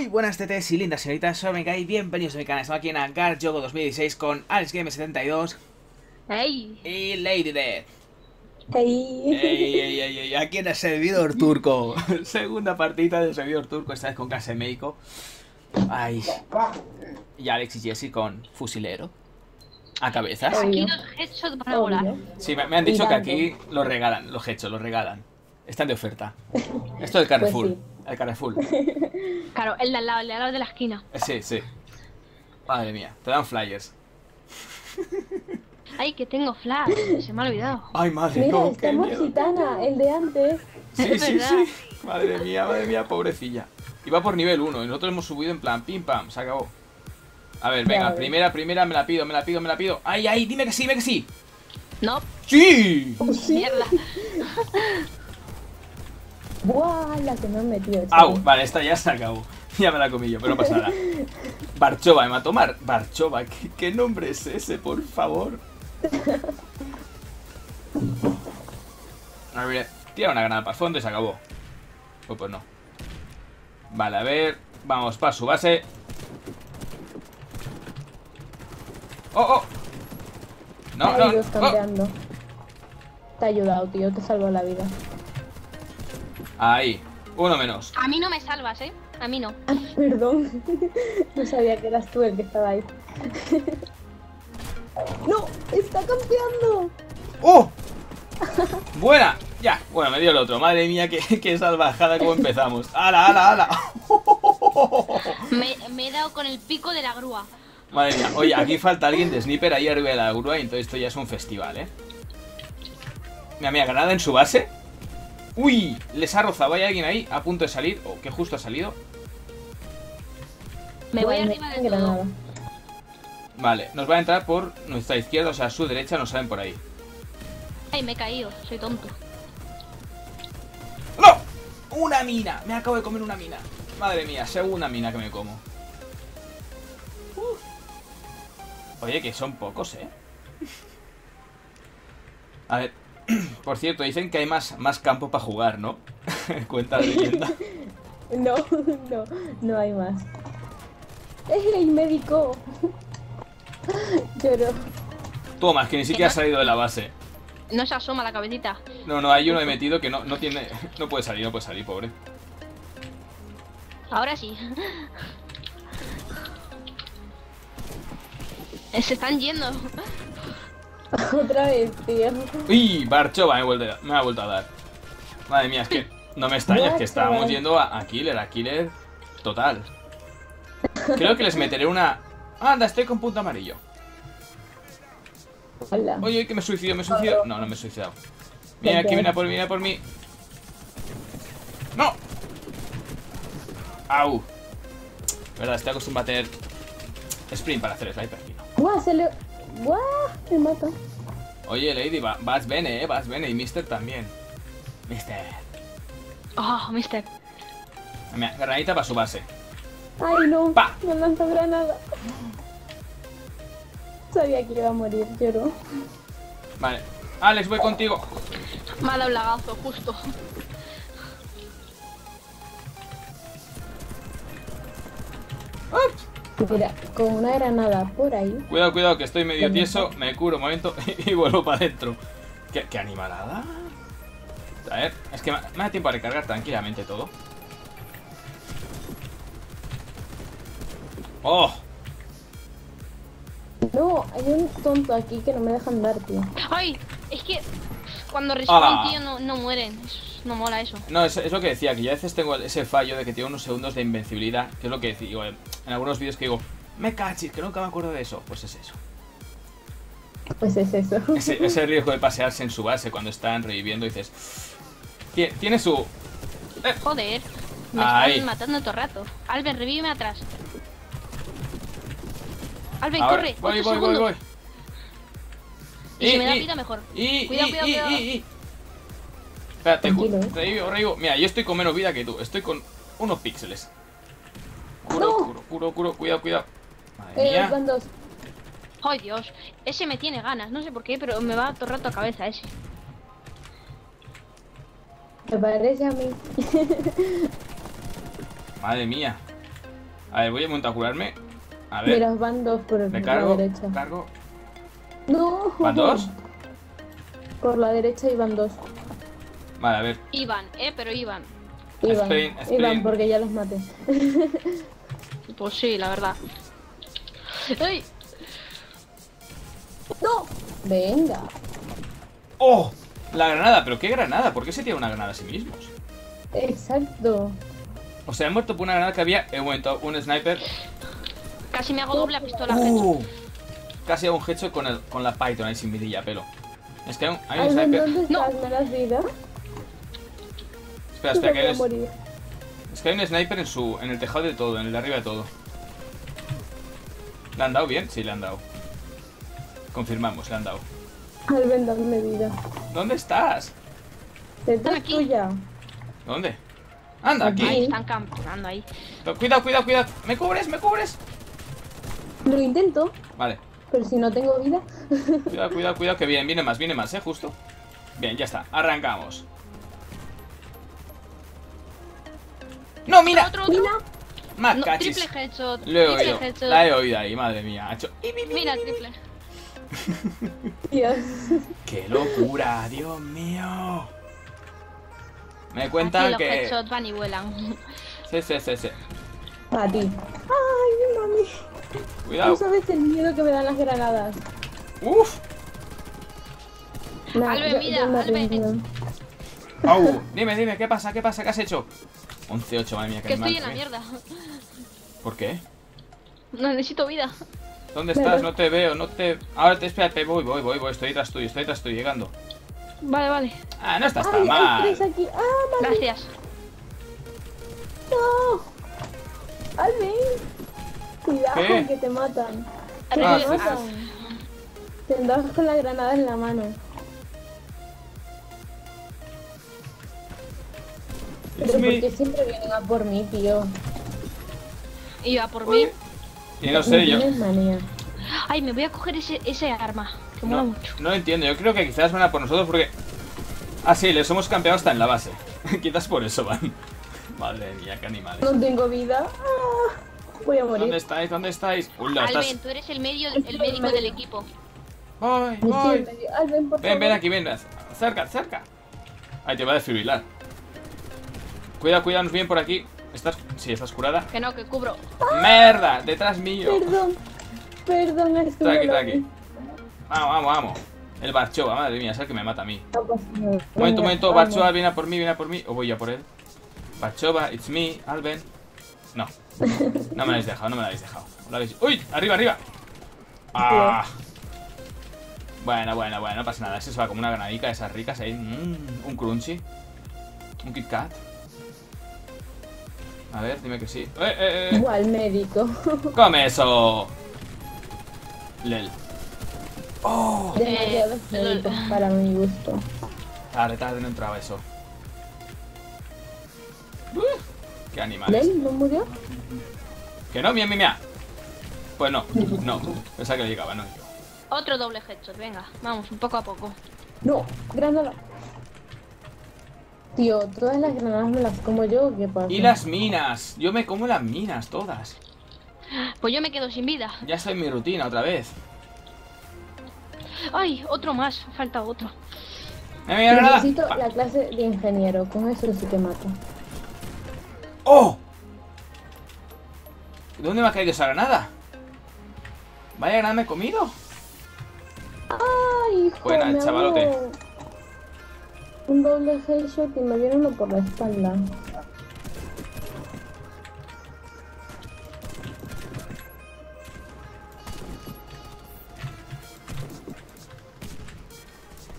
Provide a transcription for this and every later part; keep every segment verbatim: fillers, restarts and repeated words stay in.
Muy buenas tetes y lindas señoritas, soy Meca y bienvenidos a mi canal. Estamos aquí en Angard Jogo dos mil dieciséis con Alex Game setenta y dos hey. Y Lady Death. Hey. Ey, ey, ey, ey. Aquí en el servidor turco. Segunda partida del servidor turco, esta vez con clase médico. Ay. Y Alex y Jesse con fusilero a cabezas. Aquí los headshots van a volar. Sí, me, me han dicho que aquí los regalan, los headshots, los regalan. Están de oferta. Esto del Carrefour. Pues sí. El Carrefour. Claro, el de al lado, el de al lado de la esquina. Sí, sí. Madre mía, te dan flyers. Ay, que tengo flyers, se me ha olvidado. Ay, madre mía. Mira, no, estamos gitana, el de antes. Sí, sí, sí. Madre mía, madre mía, pobrecilla. Iba por nivel uno y nosotros hemos subido en plan pim pam, se acabó. A ver, venga, ya, a ver. primera, primera, me la pido, me la pido, me la pido. Ay, ay, dime que sí, dime que sí. No. ¡Sí! ¿Sí? Mierda. ¡Buah! La que me han metido. Au, vale, esta ya se acabó. Ya me la comí yo, pero no pasa nada. Barchova, me va a tomar. Barchova, ¿qué, ¿qué nombre es ese, por favor? A ver, tira una granada para el fondo y se acabó. Pues, pues no. Vale, a ver. Vamos para su base. ¡Oh, oh! No, no, no. Te ha ayudado, tío. Te salvó la vida. Ahí, uno menos. A mí no me salvas, ¿eh? A mí no. Ah, perdón. No sabía que eras tú el que estaba ahí. ¡No! ¡Está campeando! ¡Oh! ¡Buena! Ya, bueno, me dio el otro. Madre mía, qué, qué salvajada como empezamos. ¡Hala, hala, hala! Me, me he dado con el pico de la grúa. Madre mía, oye, aquí falta alguien de sniper ahí arriba de la grúa y entonces esto ya es un festival, ¿eh? Mira, mira, granada en su base. ¡Uy! Les ha rozado. Hay alguien ahí a punto de salir. O oh, que justo ha salido. Me voy bueno, arriba de todo. Vale, nos va a entrar por nuestra izquierda, o sea, a su derecha nos salen por ahí. Ay, me he caído. Soy tonto. ¡No! ¡Una mina! Me acabo de comer una mina. Madre mía, segunda mina que me como. Uf. Oye, que son pocos, ¿eh? A ver... Por cierto, dicen que hay más, más campo para jugar, ¿no? Cuenta la leyenda. No, no, no hay más. ¡Es el médico! Lloro. Toma, que ni siquiera no, ha salido de la base. No se asoma la cabecita. No, no, hay uno de metido que no, no tiene... No puede salir, no puede salir, pobre. Ahora sí. Se están yendo. Otra vez, tío. Uy, Barchova me, vuelve, me ha vuelto a dar. Madre mía, es que no me extrañas, que estábamos yendo a, a killer, a killer total. Creo que les meteré una... Anda, estoy con punto amarillo. Hola. Oye, que me suicido, me suicido. No, no me he suicidado. Mira, aquí viene por mí, viene por mí. ¡No! ¡Au! Verdad, estoy acostumbrado a tener sprint para hacer el sniper. ¡Guau, se le... ¡Guau! Me mata. Oye, Lady, va, vas bene, eh, vas bene. Y Mister también. Mister. Oh, Mister. Mira, granadita para su base. Ay, no. ¡Pa! Me lanzó granada. Sabía que iba a morir, lloro. Vale. Alex, voy contigo. Me ha dado un lagazo, justo. ¡Ups! Mira, con una granada por ahí. Cuidado, cuidado, que estoy medio tieso. Me curo un momento y vuelvo para adentro. ¿Qué, qué animalada? A ver, es que me, me da tiempo a recargar tranquilamente todo. ¡Oh! No, hay un tonto aquí que no me deja andar, tío. ¡Ay! Es que cuando respawn, tío, no, no mueren. No mola eso. No, es, es lo que decía, que yo a veces tengo ese fallo de que tengo unos segundos de invencibilidad. Que es lo que digo en algunos vídeos, que digo, me cachis, que nunca me acuerdo de eso. Pues es eso. Pues es eso. Ese, ese riesgo de pasearse en su base cuando están reviviendo, dices, Tiene, tiene su... Eh. Joder, me Ahí. están matando todo el rato. Albert, revíveme atrás. Albert, Ahora, corre. Voy, voy, voy, voy. Y, y si me da vida, mejor. Y, cuidado, y, cuidado, y, cuidado. Y, y. Espérate, revivo, revivo. Mira, yo estoy con menos vida que tú. Estoy con unos píxeles. Curo, no. curo, curo, curo. Cuidado, cuidado. Madre eh, mía. Dos. ¡Ay, Dios! Ese me tiene ganas. No sé por qué, pero me va todo el rato a cabeza ese. Me parece a mí. Madre mía. A ver, voy a intentar curarme. A ver. Mira, van dos por el, cargo, la derecha. Cargo. No. ¿Van dos? Por la derecha iban dos. Vale, a ver. Iban, eh, pero iban. Iban, sprint, sprint. Iban porque ya los maté. Pues sí, la verdad. ¡Ay! ¡No! Venga. ¡Oh! La granada, pero qué granada, ¿por qué se tira una granada a sí mismos? Exacto. O sea, he muerto por una granada que había, he muerto un sniper. Casi me hago doble a pistola oh. headshot. Casi hago un headshot con, el, con la Python ahí sin mirilla, pelo. Es que hay un, hay un sniper. ¿Dónde estás? No. ¿Me das vida? Espera, espera, que hay un... Es que hay un sniper en su. en el tejado de todo, en el de arriba de todo. ¿Le han dado bien? Sí, le han dado. Confirmamos, le han dado. Albert, dame vida. ¿Dónde estás? Detrás tuya. ¿Dónde? Anda, aquí. Ahí están campeando ahí. Cuidado, cuidado, cuidado. ¿Me cubres? ¿Me cubres? Lo intento. Vale. Pero si no tengo vida. Cuidado, cuidado, cuidado. Que bien, viene más, viene más, eh, justo. Bien, ya está. Arrancamos. ¡No, mira! ¿Otro, otro? Mira. Más no, cachis. Triple headshot. Lo he oído. Headshot. La he oído ahí, madre mía. Ha hecho... Mira, triple. Dios. ¡Qué locura! ¡Dios mío! Me cuentan que... los headshots van y vuelan. Sí, sí, sí, sí. A ti. ¡Ay, mami! Cuidado. No sabes el miedo que me dan las granadas. ¡Uf! Nah, Albe, yo, mira, yo Albe. ¡Au! Dime, dime, ¿qué pasa? ¿Qué pasa? ¿Qué has hecho? once ocho, madre mía, que animal. Que estoy en la mierda. ¿Por qué? No necesito vida. ¿Dónde estás? Pero... No te veo, no te... Ahora te espérate, voy, voy, voy, voy, estoy tras tuyo, estoy tras tuyo, llegando. Vale, vale. Ah, no estás tan mal. Hay tres aquí. Ah, vale. Gracias. No. Albert. Cuidado, ¿qué? Que te matan. Que ah, te sí, matan. Sí, sí. Tendrás con la granada en la mano. Pero me... porque siempre vienen a por mí, tío. Y a por mí. Y no sé yo. Ay, me voy a coger ese, ese arma. Que no, mola mucho. No lo entiendo, yo creo que quizás van a por nosotros porque... Ah, sí, les hemos campeado hasta en la base. Quizás por eso van. Madre mía, qué animales. No tengo vida. Ah, voy a morir. ¿Dónde estáis? ¿Dónde estáis? Ula, Alben, estás... tú eres el, medio, el médico del equipo. Voy, voy. Sí, Alben, por ven, favor. Ven aquí, ven. Cerca, cerca. Ay, te va a desfibrilar. Cuidado, cuidanos bien por aquí. ¿Estás? Sí, estás curada. Que no, que cubro. ¡Merda! Detrás mío. Perdón. Perdón, estoy. Tranqui, tranqui. Vamos, vamos, vamos. El Barchova, madre mía, es el que me mata a mí. No, pues, no. Momento, venga, momento, vamos. Barchova, viene a por mí, viene a por mí. O voy a por él. Barchova, it's me, Alben. No. No me la habéis dejado, no me la habéis dejado. ¿La habéis... ¡Uy! ¡Arriba, arriba! ¡Ah! Bueno, bueno, bueno, no pasa nada. Eso se va como una granadica de esas ricas ahí. Mm, un crunchy. Un Kit Kat. A ver, dime que sí. ¡Eh, eh, eh! Igual médico. ¡Come eso! Lel. ¡Oh! Demasiados médicos para mi gusto. Tarde, tarde no entraba eso. Uh, ¡Qué animal! ¿Lel no murió? ¡Que no, mía, mía, mía! Pues no, no. Pensaba que le llegaba, no. Otro doble headshot, venga. Vamos, un poco a poco. ¡No! ¡Granada! Tío, todas las granadas me las como yo, ¿qué pasa? Y las minas, yo me como las minas todas. Pues yo me quedo sin vida. Ya estoy en mi rutina otra vez. Ay, otro más, falta otro. Necesito la clase de ingeniero, con eso sí que mato. ¡Oh! ¿Dónde me ha caído esa granada? Vaya granada me he comido. Ay, hijo. Buena, chavalote. Amor. Un doble headshot y me dieron uno por la espalda.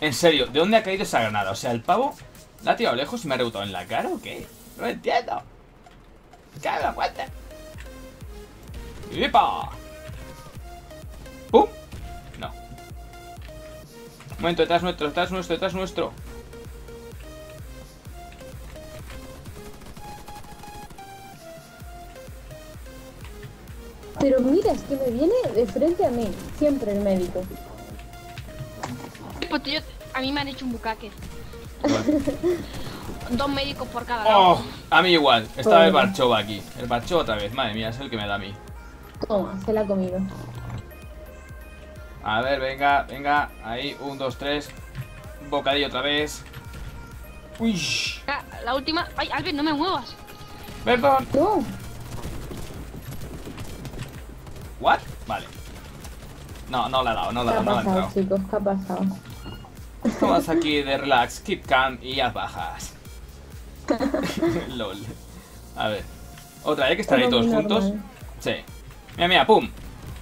En serio, ¿de dónde ha caído esa granada? O sea, el pavo la ha tirado lejos y me ha rebotado en la cara o qué. No lo entiendo. ¡Cago la cuenta! ¡Yipa! ¡Pum! No. Un momento, detrás nuestro, detrás nuestro, detrás nuestro. Pero mira, es que me viene de frente a mí, siempre el médico. Pues yo, a mí me han hecho un bucaque. dos médicos por cada lado. Oh, a mí igual. Estaba el Barchova aquí. El Barchova otra vez. Madre mía, es el que me da a mí. Toma, se la ha comido. A ver, venga, venga. Ahí, un, dos, tres. Bocadillo otra vez. Uy. La, la última. Ay, Albert, no me muevas. Perdón. No. ¿What? Vale. No, no la ha dado, no la ha dado. ¿Qué ha pasado, no la ha chicos? ¿Qué ha pasado? Tomas aquí de relax, keep calm y haz bajas. Lol. A ver. Otra vez que estar ahí todos juntos. Normal. Sí. Mira, mira, pum.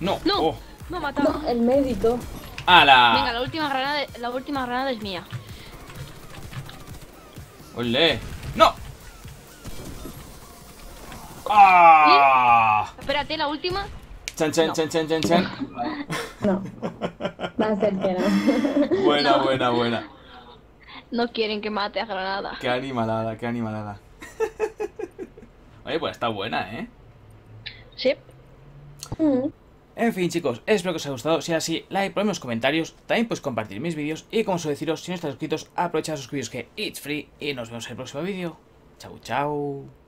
No. No, oh. no matado. No, el médico. ¡Hala! Venga, la última granada, la última granada es mía. ¡Olé! ¡No! ¡Ah! ¿Sí? Espérate, la última. Chan, chan, no. chan, chan, chan, chan. No. Va a ser que no. Buena, no. buena, buena. No quieren que mate a granada. Qué animalada, qué animalada. Oye, pues está buena, ¿eh? Sí. Mm. En fin, chicos, espero que os haya gustado. Si es así, like, ponedme en los comentarios. También podéis compartir mis vídeos. Y como suelo deciros, si no estáis suscritos, aprovechad suscribiros que it's free. Y nos vemos en el próximo vídeo. Chau, chau.